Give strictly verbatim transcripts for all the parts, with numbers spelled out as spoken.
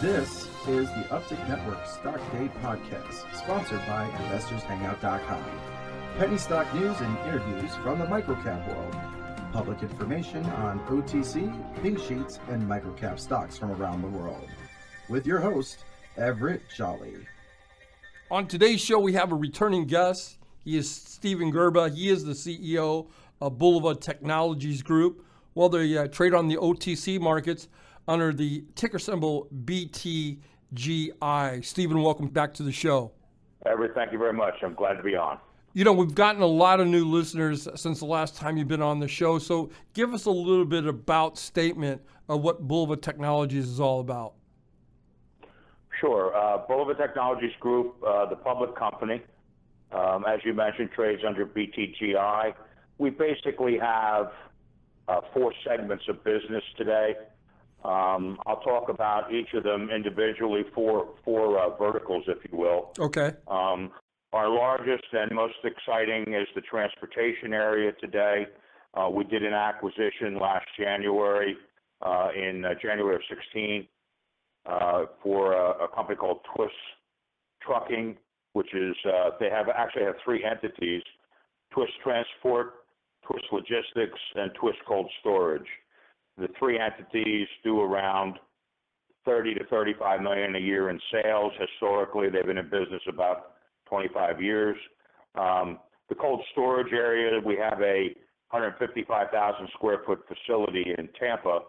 This is the Uptick Network Stock Day podcast, sponsored by investors hangout dot com. Penny stock news and interviews from the microcap world. Public information on O T C, pink sheets, and microcap stocks from around the world. With your host, Everett Jolly. On today's show, we have a returning guest. He is Stephen Gurba. He is the C E O of Bulova Technologies Group. Well, they uh, trade on the O T C markets under the ticker symbol B T G I. Stephen, welcome back to the show. Everett, thank you very much. I'm glad to be on. You know, we've gotten a lot of new listeners since the last time you've been on the show. So give us a little bit about statement of what Bulova Technologies is all about. Sure. Uh, Bulova Technologies Group, uh, the public company, um, as you mentioned, trades under B T G I. We basically have uh, four segments of business today. Um, I'll talk about each of them individually, four, four uh, verticals, if you will. Okay. Um, our largest and most exciting is the transportation area today. Uh, we did an acquisition last January, uh, in uh, January of sixteen, uh, for a, a company called Twist Trucking, which is, uh, they have actually have three entities, Twist Transport, Twist Logistics, and Twist Cold Storage. The three entities do around thirty to thirty-five million a year in sales. Historically, they've been in business about twenty-five years. Um, the cold storage area, we have a one hundred fifty-five thousand square foot facility in Tampa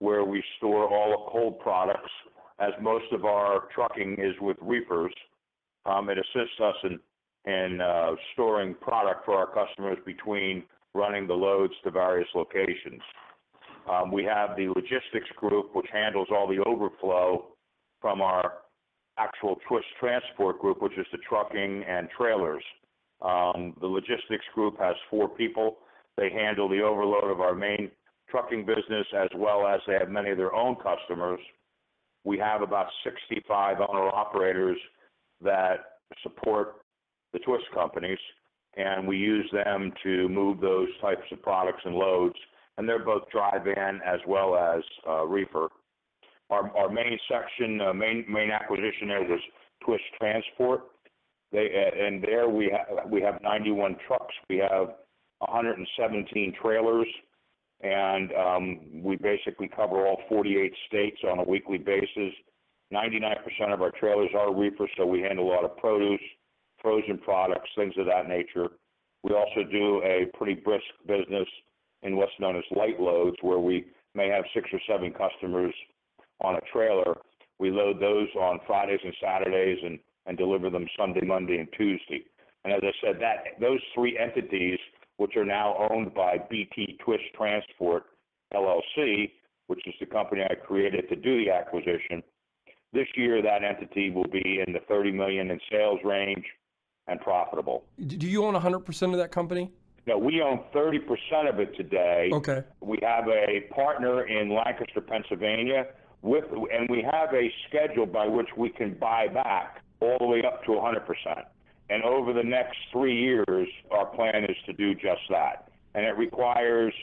where we store all cold products, as most of our trucking is with reefers. Um, it assists us in, in uh, storing product for our customers between running the loads to various locations. Um, we have the logistics group, which handles all the overflow from our actual Twist Transport group, which is the trucking and trailers. Um, the logistics group has four people. They handle the overload of our main trucking business, as well as they have many of their own customers. We have about sixty-five owner-operators that support the Twist companies, and we use them to move those types of products and loads, and they're both dry van as well as uh, reefer. Our, our main section, uh, main main acquisition there was Twist Transport. They uh, and there we ha we have ninety-one trucks, we have one hundred seventeen trailers, and um, we basically cover all forty-eight states on a weekly basis. ninety-nine percent of our trailers are reefer, so we handle a lot of produce, frozen products, things of that nature. We also do a pretty brisk business in what's known as light loads, where we may have six or seven customers on a trailer. We load those on Fridays and Saturdays and, and deliver them Sunday, Monday, and Tuesday. And as I said, that those three entities, which are now owned by B T Twist Transport, L L C, which is the company I created to do the acquisition, this year that entity will be in the thirty million dollars in sales range and profitable. Do you own one hundred percent of that company? No, we own thirty percent of it today. Okay. We have a partner in Lancaster, Pennsylvania, with, and we have a schedule by which we can buy back all the way up to one hundred percent. And over the next three years, our plan is to do just that. And it requires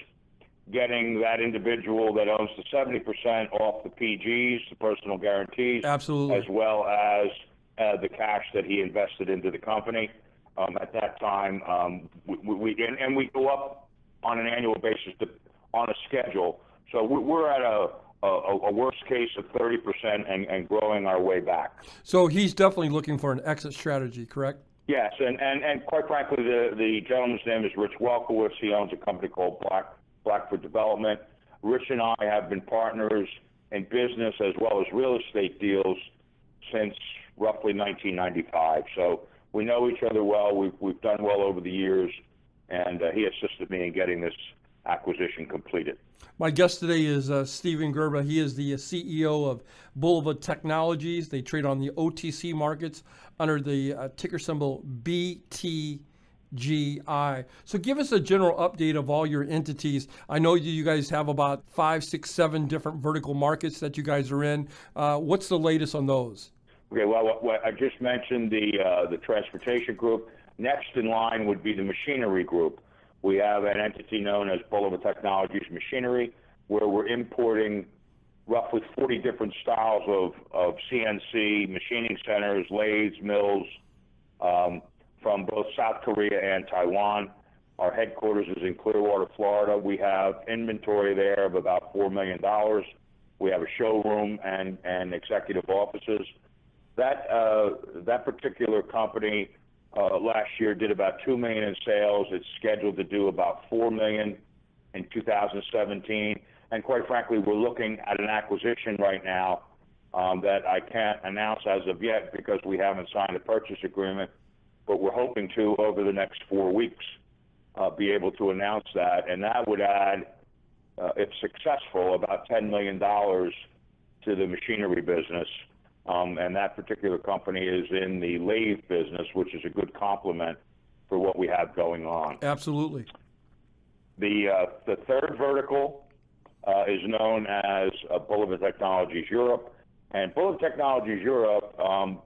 getting that individual that owns the seventy percent off the P Gs, the personal guarantees, absolutely, as well as uh, the cash that he invested into the company. Um, at that time, um, we, we and, and we go up on an annual basis to, on a schedule. So we're at a, a, a worst case of thirty percent and, and growing our way back. So he's definitely looking for an exit strategy, correct? Yes, and, and, and quite frankly, the, the gentleman's name is Rich Welkowitz. He owns a company called Black, Blackford Development. Rich and I have been partners in business as well as real estate deals since roughly nineteen ninety-five. So we know each other well. We've, we've done well over the years, and uh, he assisted me in getting this acquisition completed. My guest today is uh, Stephen Gurba. He is the C E O of Bulova Technologies. They trade on the O T C markets under the uh, ticker symbol B T G I. So give us a general update of all your entities. I know you guys have about five, six, seven different vertical markets that you guys are in. Uh, what's the latest on those? Okay, well, what, what I just mentioned the uh, the transportation group. Next in line would be the machinery group. We have an entity known as Bulova Technologies Machinery, where we're importing roughly forty different styles of, of C N C, machining centers, lathes, mills, um, from both South Korea and Taiwan. Our headquarters is in Clearwater, Florida. We have inventory there of about four million dollars. We have a showroom and, and executive offices. That, uh, that particular company uh, last year did about two million dollars in sales. It's scheduled to do about four million dollars in two thousand seventeen. And quite frankly, we're looking at an acquisition right now um, that I can't announce as of yet because we haven't signed a purchase agreement, but we're hoping to, over the next four weeks, uh, be able to announce that. And that would add, uh, if successful, about ten million dollars to the machinery business. Um, and that particular company is in the lathe business, which is a good complement for what we have going on. Absolutely. The, uh, the third vertical Uh, is known as uh, Bulova Technologies Europe. And Bulova Technologies Europe um,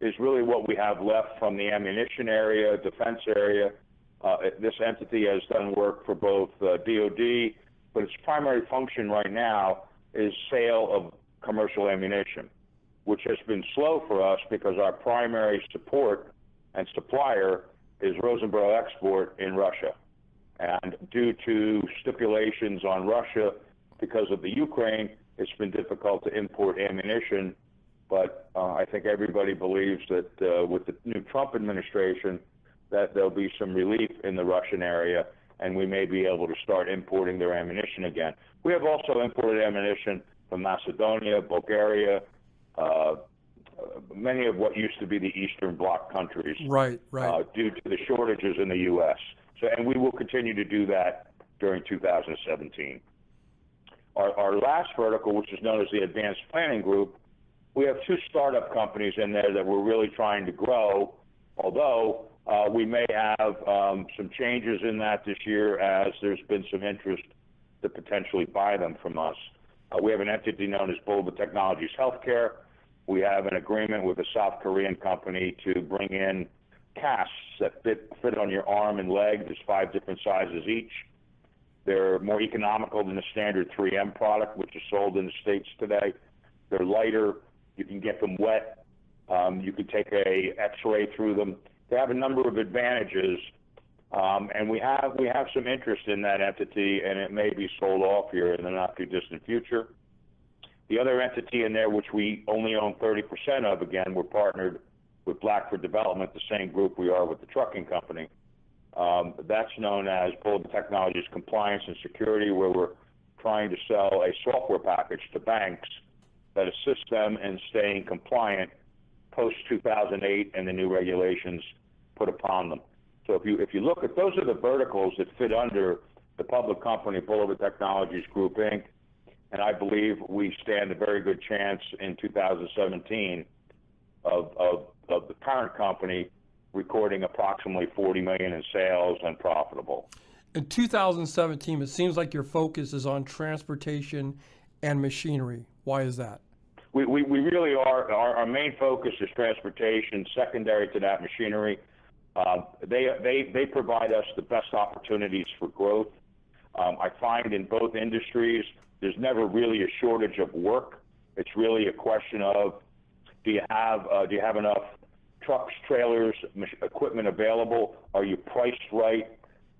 is really what we have left from the ammunition area, defense area. Uh, this entity has done work for both uh, D O D, but its primary function right now is sale of commercial ammunition, which has been slow for us because our primary support and supplier is Rosenborough Export in Russia. And due to stipulations on Russia, because of the Ukraine, it's been difficult to import ammunition, but uh, I think everybody believes that uh, with the new Trump administration that there'll be some relief in the Russian area, and we may be able to start importing their ammunition again. We have also imported ammunition from Macedonia, Bulgaria, uh, many of what used to be the Eastern Bloc countries, right, right. Uh, due to the shortages in the U S. So, and we will continue to do that during two thousand seventeen. Our, our last vertical, which is known as the Advanced Planning Group, we have two startup companies in there that we're really trying to grow, although uh, we may have um, some changes in that this year as there's been some interest to potentially buy them from us. Uh, we have an entity known as Bulova Technologies Healthcare. We have an agreement with a South Korean company to bring in casts that fit, fit on your arm and leg. There's five different sizes each. They're more economical than the standard three M product, which is sold in the States today. They're lighter. You can get them wet. Um, you can take a X-ray through them. They have a number of advantages, um, and we have we have some interest in that entity, and it may be sold off here in the not-too-distant future. The other entity in there, which we only own thirty percent of, again, we're partnered with Blackford Development, the same group we are with the trucking company. Um, that's known as Bulova Technologies Compliance and Security, where we're trying to sell a software package to banks that assists them in staying compliant post two thousand eight and the new regulations put upon them. So if you, if you look at those are the verticals that fit under the public company, Bulova Technologies Group, Incorporated, and I believe we stand a very good chance in two thousand seventeen of, of, of the parent company recording approximately forty million dollars in sales and profitable. In two thousand seventeen, it seems like your focus is on transportation and machinery. Why is that? We, we, we really are. Our, our main focus is transportation, secondary to that machinery. Uh, they, they, they provide us the best opportunities for growth. Um, I find in both industries, there's never really a shortage of work. It's really a question of, do you have, uh, do you have enough trucks, trailers, equipment available? Are you priced right?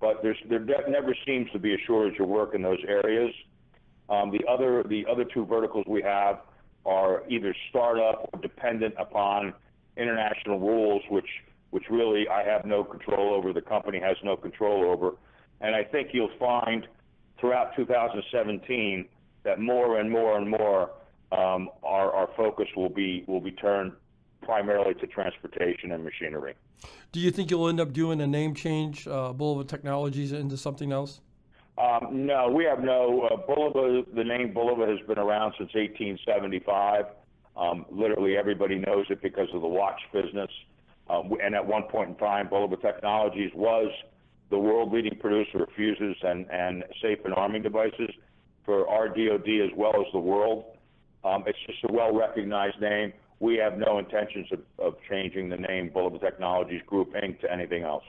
But there's, there never seems to be a shortage of work in those areas. Um, the other the other two verticals we have are either startup or dependent upon international rules, which which really I have no control over. The company has no control over, and I think you'll find throughout two thousand seventeen that more and more and more um, our our focus will be will be turned primarily to transportation and machinery. Do you think you'll end up doing a name change, uh, Bulova Technologies, into something else? Um, no, we have no. Uh, Bulova, the name Bulova has been around since eighteen seventy-five. Um, literally everybody knows it because of the watch business. Uh, and at one point in time, Bulova Technologies was the world leading producer of fuses and, and safe and arming devices for our D O D as well as the world. Um, it's just a well-recognized name. We have no intentions of, of changing the name Bulova Technologies Group, Incorporated to anything else.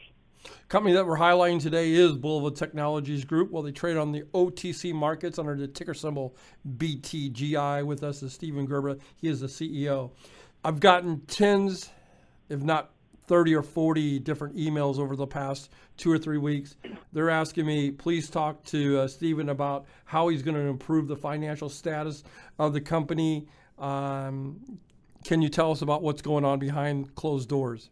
Company that we're highlighting today is Bulova Technologies Group. Well, they trade on the O T C markets under the ticker symbol B T G I. With us is Stephen Gurba. He is the C E O. I've gotten tens, if not thirty or forty different emails over the past two or three weeks. They're asking me, please talk to uh, Stephen about how he's going to improve the financial status of the company. Um, can you tell us about what's going on behind closed doors?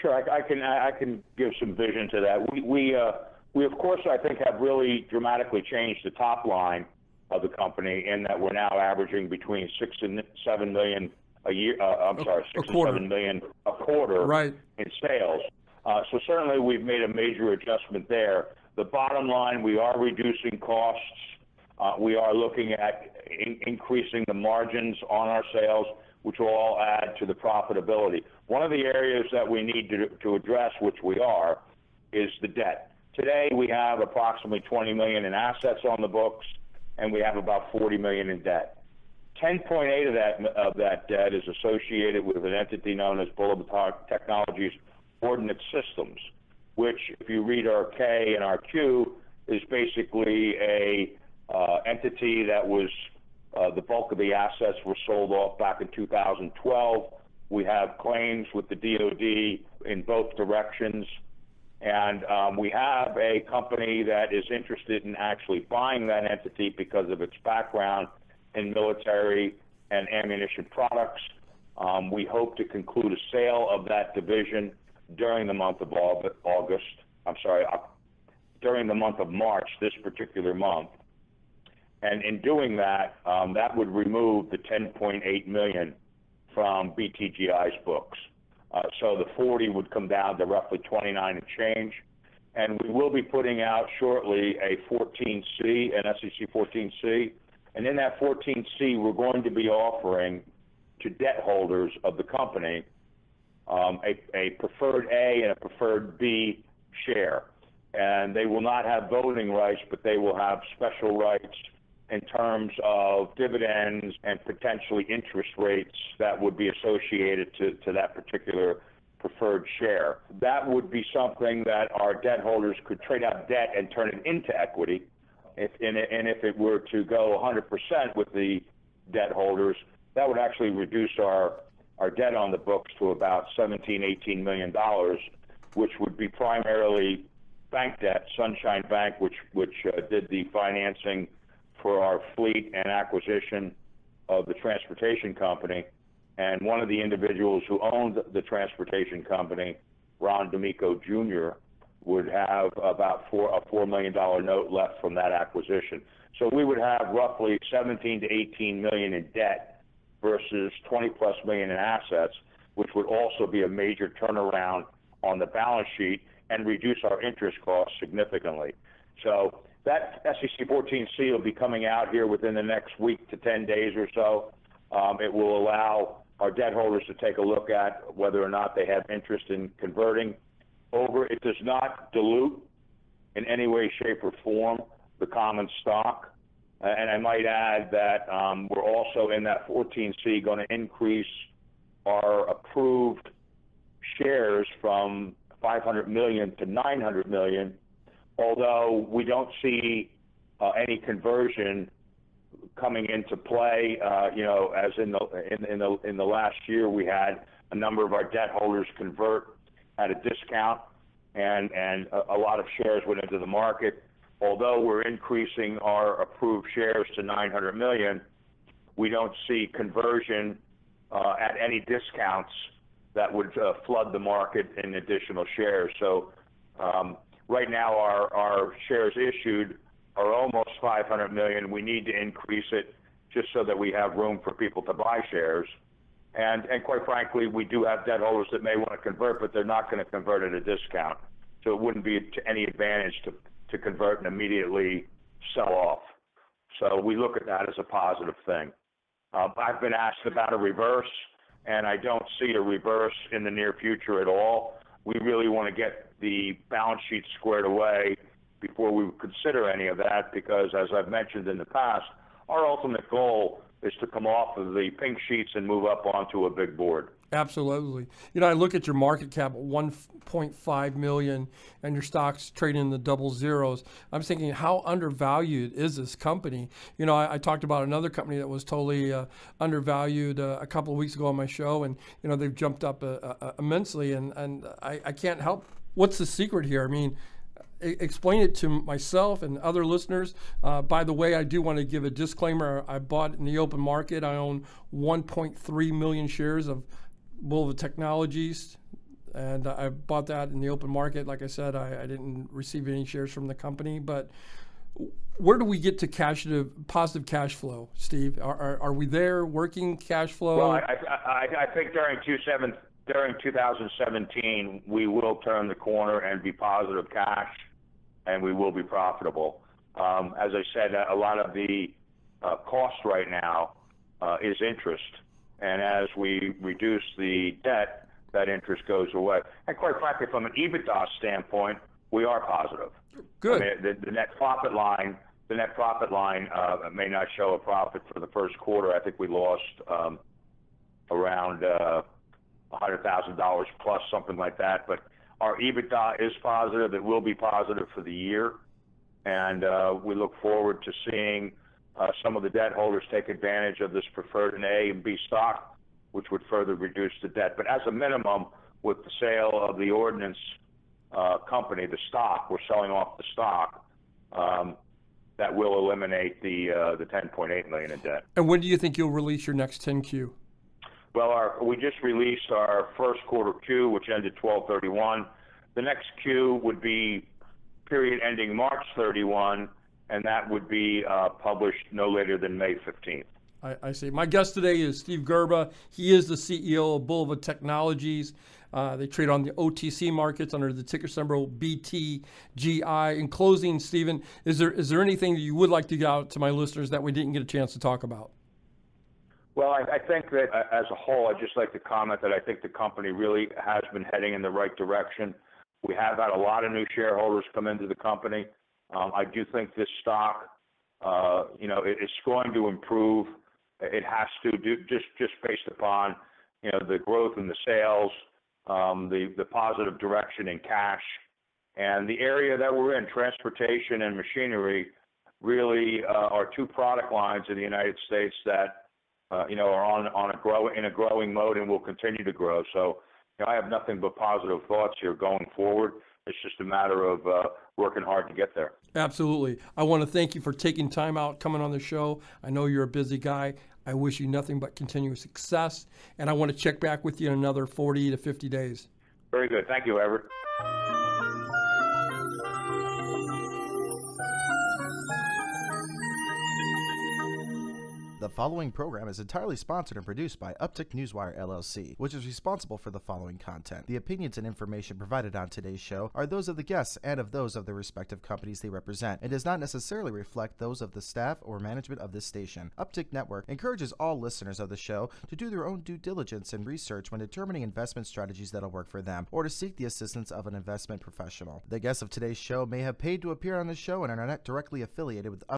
Sure, I, I can I can give some vision to that. We we uh, we of course I think have really dramatically changed the top line of the company in that we're now averaging between six and seven million a year. Uh, I'm a, sorry, six and seven million a quarter right. in sales. Uh, so certainly we've made a major adjustment there. The bottom line, we are reducing costs. Uh, we are looking at in increasing the margins on our sales, which will all add to the profitability. One of the areas that we need to, to address, which we are, is the debt. Today, we have approximately twenty million dollars in assets on the books, and we have about forty million dollars in debt. ten point eight of that, of that debt is associated with an entity known as Bulova Technologies Ordnance Systems, which, if you read our K and our Q, is basically a uh, entity that was Uh, the bulk of the assets were sold off back in two thousand twelve. We have claims with the D O D in both directions. And um, we have a company that is interested in actually buying that entity because of its background in military and ammunition products. Um, we hope to conclude a sale of that division during the month of August. I'm sorry, during the month of March, this particular month. And in doing that, um, that would remove the ten point eight million dollars from B T G I's books. Uh, so the forty would come down to roughly twenty-nine and change. And we will be putting out shortly a fourteen C, an S E C fourteen C. And in that fourteen C, we're going to be offering to debt holders of the company um, a, a preferred A and a preferred B share. And they will not have voting rights, but they will have special rights in terms of dividends and potentially interest rates that would be associated to, to that particular preferred share. That would be something that our debt holders could trade out debt and turn it into equity. If, and, and if it were to go one hundred percent with the debt holders, that would actually reduce our, our debt on the books to about seventeen, eighteen million dollars, which would be primarily bank debt, Sunshine Bank, which, which uh, did the financing for our fleet and acquisition of the transportation company. And one of the individuals who owned the transportation company, Ron D'Amico, Junior, would have about four, a four million dollars note left from that acquisition. So we would have roughly seventeen to eighteen million dollars in debt versus twenty plus million dollars in assets, which would also be a major turnaround on the balance sheet and reduce our interest costs significantly. So that S E C fourteen C will be coming out here within the next week to ten days or so. Um, it will allow our debt holders to take a look at whether or not they have interest in converting over. It does not dilute in any way, shape, or form the common stock. Uh, and I might add that um, we're also in that fourteen C going to increase our approved shares from five hundred million to nine hundred million, although we don't see uh, any conversion coming into play. Uh, you know, as in the in, in the in the last year, we had a number of our debt holders convert at a discount, and and a, a lot of shares went into the market. Although we're increasing our approved shares to nine hundred million, we don't see conversion uh, at any discounts that would uh, flood the market in additional shares. So um, right now our, our shares issued are almost five hundred million. We need to increase it just so that we have room for people to buy shares. And, and quite frankly, we do have debt holders that may want to convert, but they're not going to convert at a discount. So it wouldn't be to any advantage to, to convert and immediately sell off. So we look at that as a positive thing. Uh, I've been asked about a reverse, and I don't see a reverse in the near future at all. We really want to get the balance sheet squared away before we would consider any of that because, as I've mentioned in the past, our ultimate goal is to come off of the pink sheets and move up onto a big board. Absolutely. You know, I look at your market cap at one point five million and your stock's trading in the double zeros. I'm thinking, how undervalued is this company? You know, I, I talked about another company that was totally uh, undervalued uh, a couple of weeks ago on my show, and, you know, they've jumped up uh, uh, immensely, and, and I, I can't help. What's the secret here? I mean, explain it to myself and other listeners. Uh, by the way, I do want to give a disclaimer. I bought in the open market. I own one point three million shares of Bulova Technologies, and I bought that in the open market. Like I said, I, I didn't receive any shares from the company. But where do we get to cash to positive cash flow, Steve? Are, are, are we there? Working cash flow? Well, I, I, I think during two thousand seventeen, we will turn the corner and be positive cash, and we will be profitable. Um, as I said, a lot of the uh, cost right now uh, is interest. And as we reduce the debt, that interest goes away. And quite frankly, from an EBITDA standpoint, we are positive. Good. I mean, the, the net profit line, the net profit line uh, may not show a profit for the first quarter. I think we lost um, around uh, one hundred thousand dollars plus, something like that. But our EBITDA is positive. It will be positive for the year. And uh, we look forward to seeing Uh, some of the debt holders take advantage of this preferred and A and B stock, which would further reduce the debt. But as a minimum, with the sale of the ordnance uh, company, the stock, we're selling off the stock, um, that will eliminate the uh, the ten point eight million dollars in debt. And when do you think you'll release your next ten Q? Well, our, we just released our first quarter Q, which ended twelve thirty-one. The next Q would be period ending March thirty-first. And that would be uh, published no later than May fifteenth. I, I see. My guest today is Steve Gurba. He is the C E O of Bulova Technologies. Uh, they trade on the O T C markets under the ticker symbol B T G I. In closing, Stephen, is there is there anything that you would like to get out to my listeners that we didn't get a chance to talk about? Well, I, I think that uh, as a whole, I'd just like to comment that I think the company really has been heading in the right direction. We have had a lot of new shareholders come into the company. Um, I do think this stock, uh, you know, it, it's going to improve. It has to do just, just based upon, you know, the growth in the sales, um, the, the positive direction in cash, and the area that we're in, transportation and machinery, really uh, are two product lines in the United States that, uh, you know, are on, on a grow, in a growing mode and will continue to grow. So you know, I have nothing but positive thoughts here going forward. It's just a matter of uh, working hard to get there. Absolutely. I want to thank you for taking time out, coming on the show. I know you're a busy guy. I wish you nothing but continuous success. And I want to check back with you in another forty to fifty days. Very good. Thank you, Everett. The following program is entirely sponsored and produced by Uptick Newswire, L L C, which is responsible for the following content. The opinions and information provided on today's show are those of the guests and of those of the respective companies they represent, and does not necessarily reflect those of the staff or management of this station. Uptick Network encourages all listeners of the show to do their own due diligence and research when determining investment strategies that'll work for them, or to seek the assistance of an investment professional. The guests of today's show may have paid to appear on the show and are not directly affiliated with Uptick.